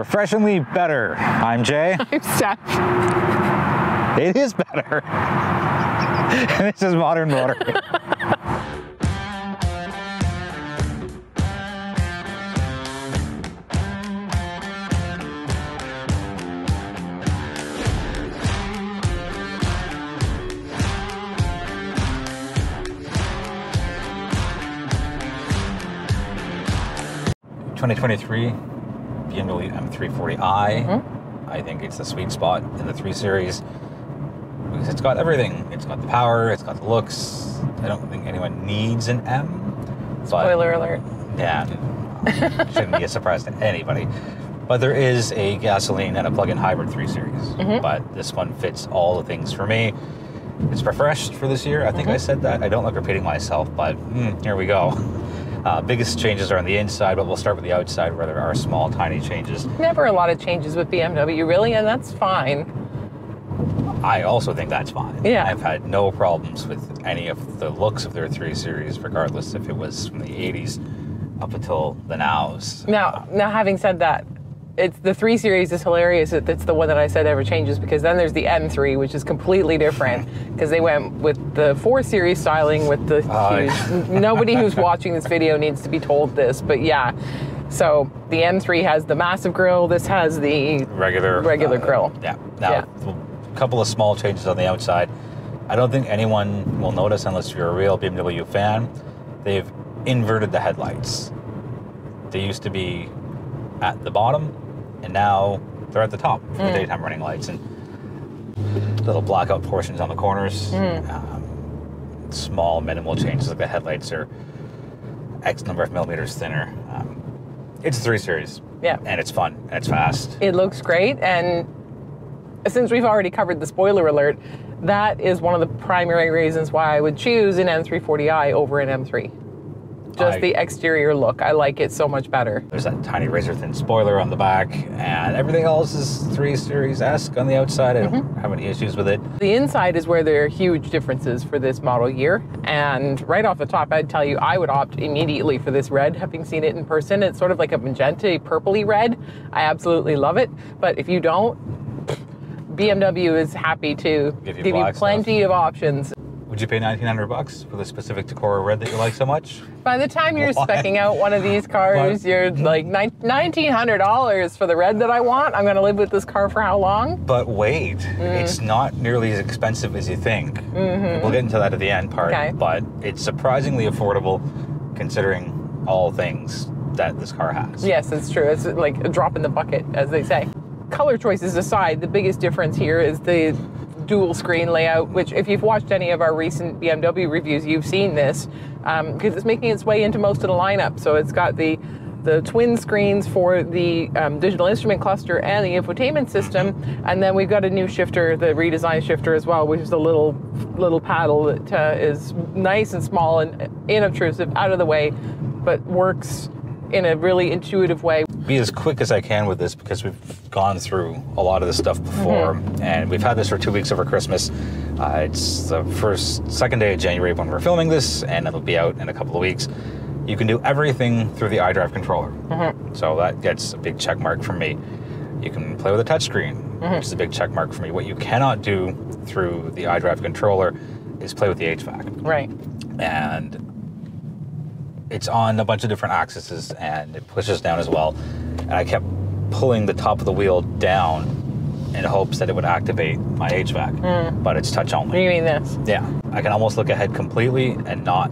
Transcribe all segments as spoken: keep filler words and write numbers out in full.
Refreshingly better. I'm Jay. I'm Steph. It is better. And this is Modern Motoring. twenty twenty-three B M W M three forty i. Mm-hmm. I think it's the sweet spot in the three series because it's got everything. It's got the power, it's got the looks. I don't think anyone needs an M. Spoiler alert. Yeah. Shouldn't be a surprise to anybody. But there is a gasoline and a plug-in hybrid three series. Mm-hmm. But this one fits all the things for me. It's refreshed for this year. I think mm-hmm. I said that. I don't like repeating myself, but mm, here we go. Uh, biggest changes are on the inside, but we'll start with the outside where there are small, tiny changes. Never a lot of changes with B M W, really, and that's fine. I also think that's fine. Yeah. I've had no problems with any of the looks of their three series, regardless if it was from the eighties up until the nows. Now, uh, now having said that, it's the three series is hilarious. It's the one that I said ever changes, because then there's the M three, which is completely different because they went with the four series styling with the uh, huge. Nobody who's watching this video needs to be told this, but yeah. So the M three has the massive grille. This has the regular regular uh, grill. Yeah. Now, yeah. A couple of small changes on the outside. I don't think anyone will notice unless you're a real B M W fan. They've inverted the headlights. They used to be at the bottom, and now they're at the top for mm. the daytime running lights, and little blackout portions on the corners. Mm. Um, small, minimal changes, like the headlights are X number of millimeters thinner. Um, it's a three series, yeah, and it's fun, and it's fast. It looks great, and since we've already covered the spoiler alert, that is one of the primary reasons why I would choose an M three forty i over an M three. Just I, the exterior look. I like it so much better. There's that tiny razor-thin spoiler on the back, and everything else is three series-esque on the outside. I don't mm-hmm. have any issues with it. The inside is where there are huge differences for this model year, and right off the top, I'd tell you I would opt immediately for this red, having seen it in person. It's sort of like a magenta, purpley red. I absolutely love it, but if you don't, B M W is happy to give you, give you plenty stuff. of options. Would you pay nineteen hundred bucks for the specific Takora red that you like so much? By the time you're what? specking out one of these cars, but, you're like nineteen hundred dollars for the red that I want. I'm going to live with this car for how long? But wait, mm. it's not nearly as expensive as you think. Mm-hmm. We'll get into that at the end part, okay. But it's surprisingly affordable considering all things that this car has. Yes, it's true. It's like a drop in the bucket, as they say. Color choices aside, the biggest difference here is the dual screen layout, which if you've watched any of our recent B M W reviews, you've seen this, um, because it's making its way into most of the lineup. So it's got the the twin screens for the um, digital instrument cluster and the infotainment system, and then we've got a new shifter, the redesigned shifter as well, which is a little little paddle that uh, is nice and small and inobtrusive, out of the way, but works in a really intuitive way. Be as quick as I can with this because we've gone through a lot of this stuff before, mm-hmm. and we've had this for two weeks over Christmas. Uh, it's the first, second day of January when we're filming this, and it'll be out in a couple of weeks. You can do everything through the iDrive controller. Mm-hmm. So that gets a big check mark from me. You can play with a touchscreen, mm-hmm. which is a big check mark for me. What you cannot do through the iDrive controller is play with the H V A C. Right. And it's on a bunch of different axes, and it pushes down as well. And I kept pulling the top of the wheel down in hopes that it would activate my H V A C, mm. but it's touch only. You mean this? Yeah. I can almost look ahead completely and not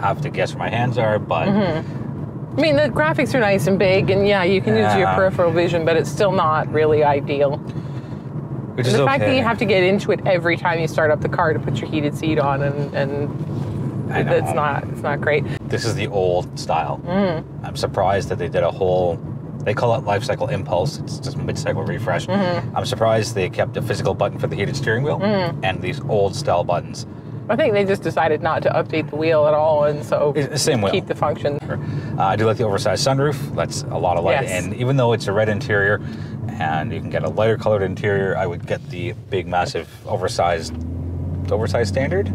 have to guess where my hands are, but... Mm-hmm. I mean, the graphics are nice and big, and yeah, you can yeah. use your peripheral vision, but it's still not really ideal. Which is okay. The fact that you have to get into it every time you start up the car to put your heated seat on and... and It's not, it's not great. This is the old style. Mm-hmm. I'm surprised that they did a whole, they call it life cycle impulse. It's just mid-cycle refresh. Mm-hmm. I'm surprised they kept a physical button for the heated steering wheel mm-hmm. and these old style buttons. I think they just decided not to update the wheel at all, and so Same keep wheel. the function. Uh, I do like the oversized sunroof. That's a lot of light. Yes. And even though it's a red interior and you can get a lighter colored interior, I would get the big, massive, oversized, oversized standard?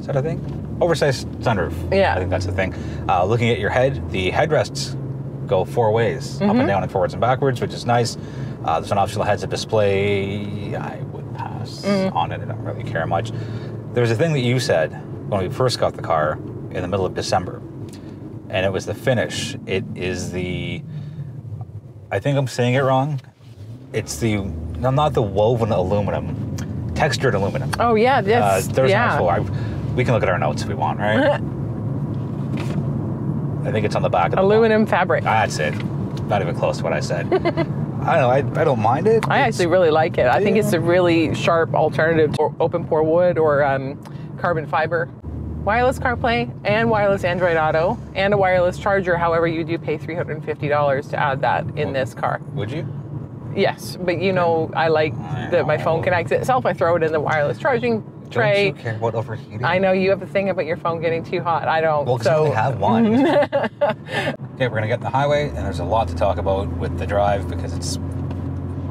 Is that a thing? Oversized sunroof. Yeah. I think that's the thing. Uh, looking at your head, the headrests go four ways, mm-hmm. up and down and forwards and backwards, which is nice. Uh, there's an optional heads-up display. I would pass mm. on it. I don't really care much. There was a thing that you said when we first got the car in the middle of December, and it was the finish. It is the, I think I'm saying it wrong. It's the, no, not the woven aluminum, textured aluminum. Oh yeah, this, uh, there's yeah. I, we can look at our notes if we want, right? I think it's on the back of the aluminum fabric. That's it. Not even close to what I said. I don't know. I, I don't mind it. I it's, actually really like it. I yeah. think it's a really sharp alternative to open pore wood or um, carbon fiber. Wireless CarPlay and wireless Android Auto and a wireless charger. However, you do pay three hundred fifty dollars to add that in well, this car. Would you? Yes, but you know, I like that my phone connects itself. I throw it in the wireless charging tray. Don't you care about overheating? I know you have a thing about your phone getting too hot. I don't. Well, because so. I have one. Okay, we're going to get in the highway, and there's a lot to talk about with the drive because it's,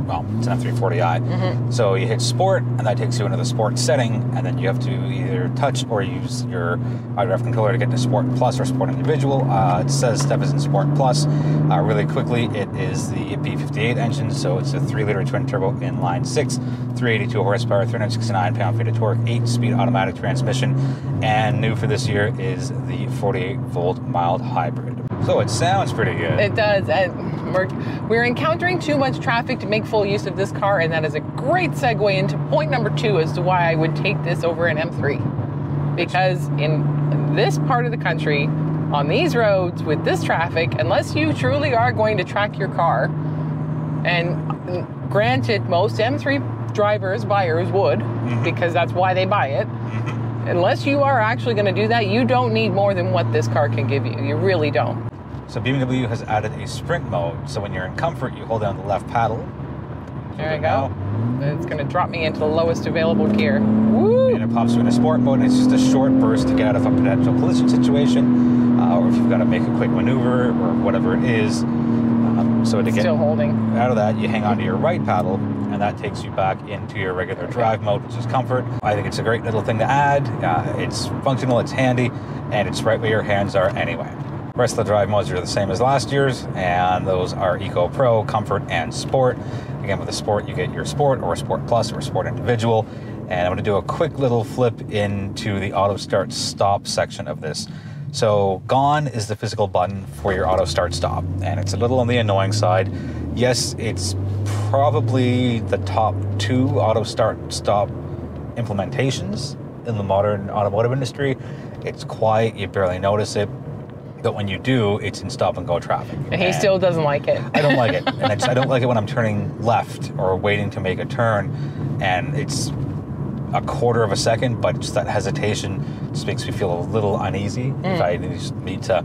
well, it's an M three forty i. Mm-hmm. So you hit sport, and that takes you into the sport setting, and then you have to either touch or use your iDrive controller to get to sport plus or sport individual. Uh, it says step is in sport plus. Uh, really quickly, it is the B fifty-eight engine, so it's a three liter twin-turbo inline six, three eighty-two horsepower, three hundred sixty-nine pound-feet of torque, eight speed automatic transmission, and new for this year is the forty-eight volt mild hybrid. So it sounds pretty good. It does. And we're, we're encountering too much traffic to make full use of this car, and that is a great segue into point number two as to why I would take this over an M three. Because in this part of the country, on these roads, with this traffic, unless you truly are going to track your car, and granted, most M three drivers, buyers would, mm-hmm. because that's why they buy it, mm-hmm. unless you are actually going to do that, you don't need more than what this car can give you. You really don't. So B M W has added a sprint mode. So when you're in comfort, you hold down the left paddle. There you go. Now. It's gonna drop me into the lowest available gear. Woo! And it pops you into sport mode, and it's just a short burst to get out of a potential collision situation, uh, or if you've gotta make a quick maneuver or whatever it is. Um, so to get still holding. Out of that, you hang onto your right paddle, and that takes you back into your regular drive mode, which is comfort. I think it's a great little thing to add. Uh, it's functional, it's handy, and it's right where your hands are anyway. The rest of the drive modes are the same as last year's, and those are Eco Pro, Comfort, and Sport. Again, with the Sport, you get your Sport or Sport Plus or Sport Individual. And I'm going to do a quick little flip into the auto start stop section of this. So gone is the physical button for your auto start stop, and it's a little on the annoying side. Yes, it's probably the top two auto start stop implementations in the modern automotive industry. It's quiet, you barely notice it. But when you do, it's in stop-and-go traffic. And he still doesn't like it. I don't like it. And I, just, I don't like it when I'm turning left or waiting to make a turn. And it's a quarter of a second, but just that hesitation just makes me feel a little uneasy. Mm. If I just need to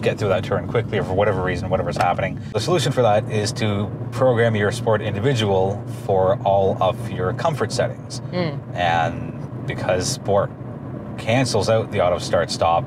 get through that turn quickly or for whatever reason, whatever's happening. The solution for that is to program your Sport Individual for all of your comfort settings. Mm. And because Sport cancels out the auto start stop,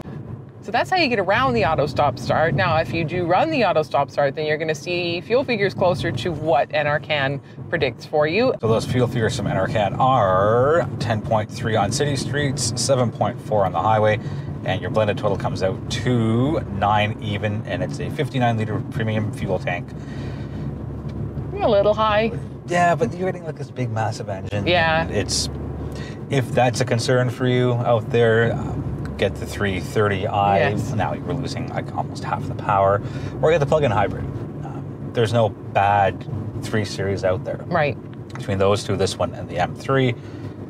so that's how you get around the auto stop start. Now, if you do run the auto stop start, then you're going to see fuel figures closer to what NRCan predicts for you. So those fuel figures from NRCan are ten point three on city streets, seven point four on the highway, and your blended total comes out to nine even, and it's a fifty-nine liter premium fuel tank. You're a little high. Yeah, but you're getting like this big, massive engine. Yeah. It's, if that's a concern for you out there, get the three thirty i. Yes. Now you're losing like almost half the power. Or get the plug-in hybrid. Um, there's no bad three series out there. Right. Between those two, this one and the M three,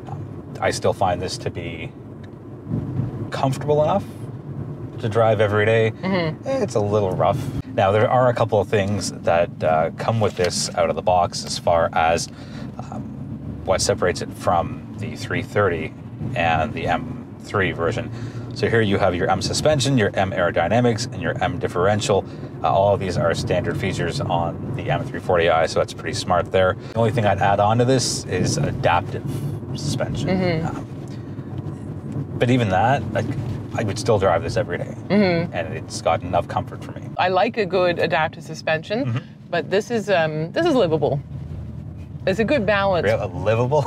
um, I still find this to be comfortable enough to drive every day. Mm-hmm. It's a little rough. Now, there are a couple of things that uh, come with this out of the box as far as um, what separates it from the three thirty and the M three version. So here you have your M suspension, your M aerodynamics, and your M differential. Uh, all of these are standard features on the M three forty i, so that's pretty smart there. The only thing I'd add on to this is adaptive suspension. Mm-hmm. um, but even that, like, I would still drive this every day, mm-hmm. and it's got enough comfort for me. I like a good adaptive suspension, mm-hmm. but this is um, this is livable. It's a good balance. Real, livable?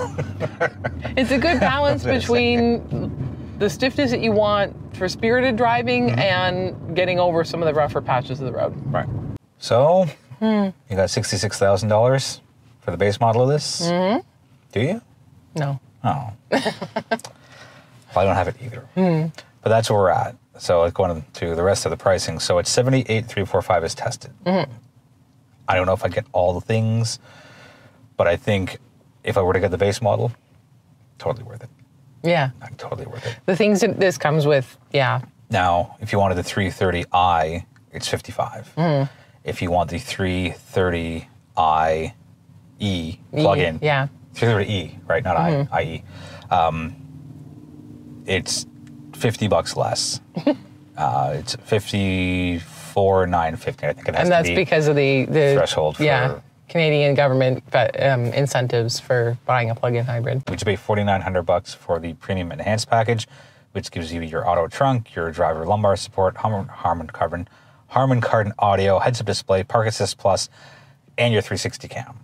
It's a good balance between the stiffness that you want for spirited driving mm-hmm. and getting over some of the rougher patches of the road. Right. So mm. you got sixty-six thousand dollars for the base model of this? Mm-hmm. Do you? No. Oh. Well, I don't have it either. Mm. But that's where we're at. So let's go on to the rest of the pricing. So it's seventy-eight three forty-five is tested. Mm-hmm. I don't know if I get all the things, but I think if I were to get the base model, totally worth it. Yeah. Not totally worth it. The things that this comes with, yeah. Now, if you wanted the three thirty i, it's fifty-five. Mm. If you want the three thirty i E plug-in, yeah, three thirty e, right? Not mm-hmm. I, I E. Um, it's fifty bucks less. uh, it's fifty-four nine fifty. I think it has. And that's to be because of the, the threshold. For, yeah, Canadian government but, um, incentives for buying a plug-in hybrid. Would you pay forty-nine hundred bucks for the premium enhanced package, which gives you your auto trunk, your driver lumbar support, Harman, Harman Kardon, Harman Kardon audio, heads-up display, Park Assist Plus, and your three sixty cam.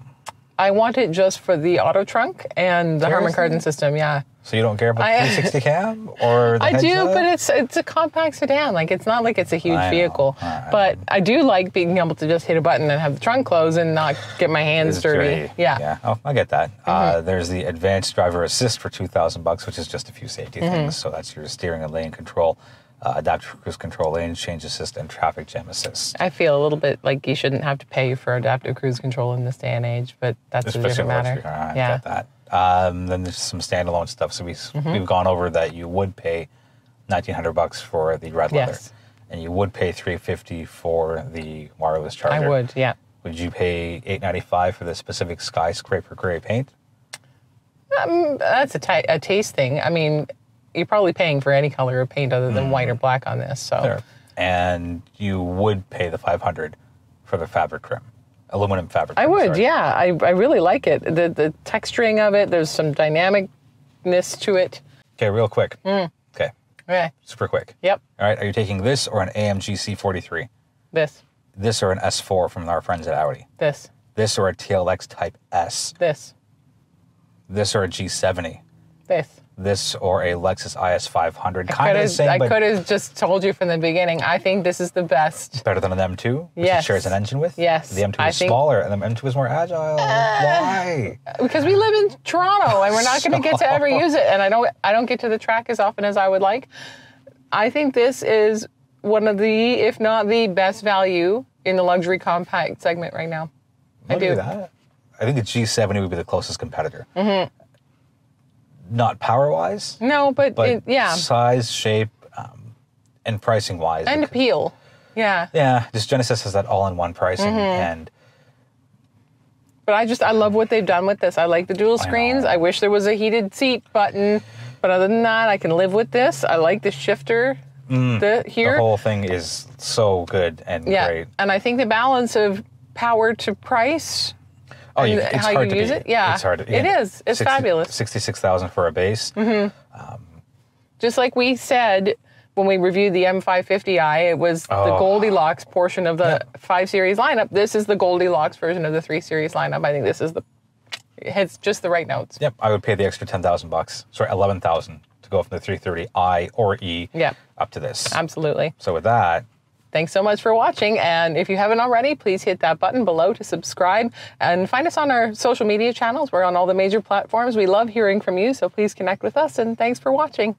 I want it just for the auto trunk and the Harman Kardon system, yeah. So you don't care about the three sixty cab or the I do, up? But it's it's a compact sedan. Like, it's not like it's a huge I vehicle. Right. But I do like being able to just hit a button and have the trunk close and not get my hands dirty. dirty. Yeah. Yeah. Oh, I get that. Mm-hmm. uh, there's the advanced driver assist for two thousand bucks, which is just a few safety mm-hmm. things. So that's your steering and lane control, Uh, adaptive cruise control, lane change assist, and traffic jam assist. I feel a little bit like you shouldn't have to pay for adaptive cruise control in this day and age, but that's especially a different matter. I yeah. get that. Um, then there's some standalone stuff. So we, mm-hmm. we've gone over that you would pay nineteen hundred bucks for the red leather. Yes. And you would pay three fifty for the wireless charger. I would, yeah. Would you pay eight ninety-five for the specific skyscraper gray paint? Um, that's a, a taste thing. I mean, you're probably paying for any color of paint other than mm. white or black on this, so. Sure. And you would pay the five hundred for the fabric trim, aluminum fabric trim. I would, sorry. yeah. I, I really like it. The, the texturing of it, there's some dynamicness to it. Okay, real quick. Mm. Okay. Okay. Super quick. Yep. All right, are you taking this or an A M G C forty-three? This. This or an S four from our friends at Audi? This. This or a T L X Type S? This. This or a G seventy? This. This or a Lexus I S five hundred. Kind of the same, I could have just told you from the beginning, I think this is the best. Better than an M two, which yes. it shares an engine with? Yes. The M two I is think... smaller, and the M two is more agile. Uh, Why? Because we live in Toronto, and we're not so... going to get to ever use it, and I don't, I don't get to the track as often as I would like. I think this is one of the, if not the best value in the luxury compact segment right now. I'll I do. That. I think the G seventy would be the closest competitor. Mm-hmm. Not power-wise. No, but, but it, yeah. size, shape, um, and pricing-wise. And appeal, yeah. Yeah, just Genesis has that all-in-one pricing. Mm-hmm. and. But I just, I love what they've done with this. I like the dual screens. I, I wish there was a heated seat button. But other than that, I can live with this. I like the shifter mm, the, here. The whole thing is so good and yeah. great. And I think the balance of power to price... Oh, you, it's how hard you to use beat. It? Yeah, it's hard to, it is. It's sixty, fabulous. Sixty-six thousand for a base. Mm-hmm. um, Just like we said when we reviewed the M five fifty i, it was oh, the Goldilocks portion of the yeah. five series lineup. This is the Goldilocks version of the three series lineup. I think this is the. It hits just the right notes. Yep, I would pay the extra ten thousand bucks. Sorry, eleven thousand to go from the three thirty i or E. Yeah. Up to this. Absolutely. So with that. Thanks so much for watching, and if you haven't already, please hit that button below to subscribe and find us on our social media channels. We're on all the major platforms. We love hearing from you, so please connect with us, and thanks for watching.